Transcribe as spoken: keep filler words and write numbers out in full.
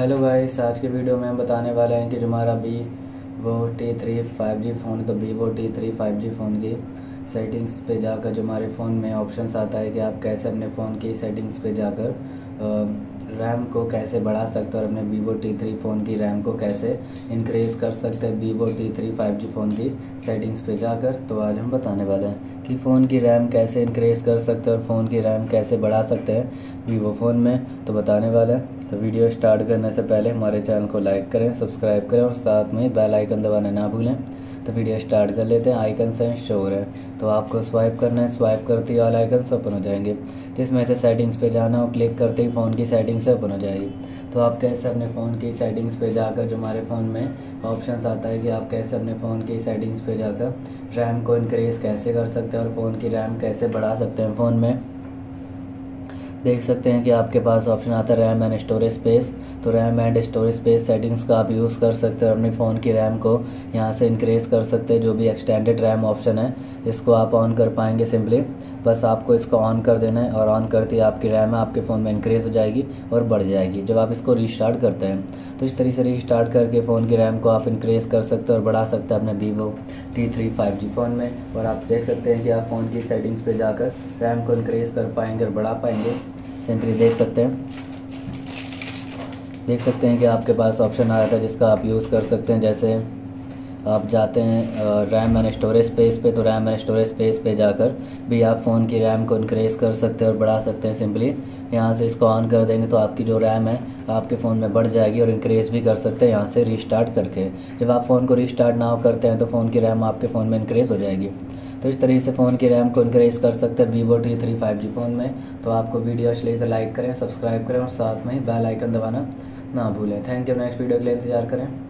Hello guys, आज के video में हम बताने वाले हैं कि जो हमारा Vivo T three five G phone तो Vivo T three five G phone की सेटिंग्स पे जाकर जो हमारे फ़ोन में ऑप्शंस आता है कि आप कैसे अपने फ़ोन की सेटिंग्स पे जाकर रैम को कैसे बढ़ा सकते हो और अपने वीवो टी थ्री फ़ोन की रैम को कैसे इंक्रीज़ कर सकते हैं Vivo T three five G phone की सेटिंग्स पे जाकर। तो आज हम बताने वाले हैं कि फ़ोन की रैम कैसे इंक्रीज़ कर सकते हैं और फ़ोन की रैम कैसे बढ़ा सकते हैं वीवो फ़ोन में, तो बताने वाले हैं। तो वीडियो स्टार्ट करने से पहले हमारे चैनल को लाइक करें, सब्सक्राइब करें और साथ में बेल आइकन दबाना ना भूलें। तो वीडियो स्टार्ट कर लेते हैं। आइकन से शोर है तो आपको स्वाइप करना है, स्वाइप करते ही ऑल आइकन से ओपन हो जाएंगे, जिसमें से सेटिंग्स पे जाना हो, क्लिक करते ही फ़ोन की सेटिंग्स से ओपन हो जाएगी। तो आप कैसे अपने फ़ोन की सेटिंग्स पे जाकर जो हमारे फ़ोन में ऑप्शंस आता है कि आप कैसे अपने फ़ोन की सेटिंग्स पे जाकर रैम को इंक्रीज़ कैसे कर सकते हैं और फ़ोन की रैम कैसे बढ़ा सकते हैं, फ़ोन में देख सकते हैं कि आपके पास ऑप्शन आता है रैम एंड स्टोरेज स्पेस। तो RAM and storage space settings का आप यूज़ कर सकते हैं और अपने फ़ोन की रैम को यहाँ से इंक्रीज़ कर सकते हैं। जो भी एक्सटेंडेड रैम ऑप्शन है इसको आप ऑन कर पाएंगे, सिंपली बस आपको इसको ऑन कर देना है और ऑन करते ही आपकी रैम आपके फ़ोन में इंक्रीज़ हो जाएगी और बढ़ जाएगी जब आप इसको रीस्टार्ट करते हैं। तो इस तरीके से रीस्टार्ट करके फ़ोन की रैम को आप इंक्रीज़ कर सकते हैं और बढ़ा सकते हैं अपने Vivo T three five G phone में। और आप देख सकते हैं कि आप फ़ोन की सेटिंग्स पे जाकर रैम को इंक्रीज़ कर पाएंगे और बढ़ा पाएंगे, सिंपली देख सकते हैं। देख सकते हैं कि आपके पास ऑप्शन आया था जिसका आप यूज़ कर सकते हैं। जैसे आप जाते हैं रैम एंड स्टोरेज स्पेस पे, तो रैम एंड स्टोरेज स्पेस पे जाकर भी आप फ़ोन की रैम को इंक्रीज़ कर सकते हैं और बढ़ा सकते हैं। सिंपली यहाँ से इसको ऑन कर देंगे तो आपकी जो रैम है आपके फ़ोन में बढ़ जाएगी और इंक्रीज़ भी कर सकते हैं यहाँ से रीस्टार्ट करके। जब आप फ़ोन को रीस्टार्ट ना करते हैं तो फ़ोन की रैम आपके फ़ोन में इंक्रीज़ हो जाएगी। तो इस तरीके से फ़ोन की रैम को इंक्रीज़ कर सकते हैं Vivo T three five G phone में। तो आपको वीडियो अच्छी लगी तो लाइक करें, सब्सक्राइब करें और साथ में बेल आइकन दबाना ना भूलें। Thank you. नेक्स्ट वीडियो के लिए इंतजार करें।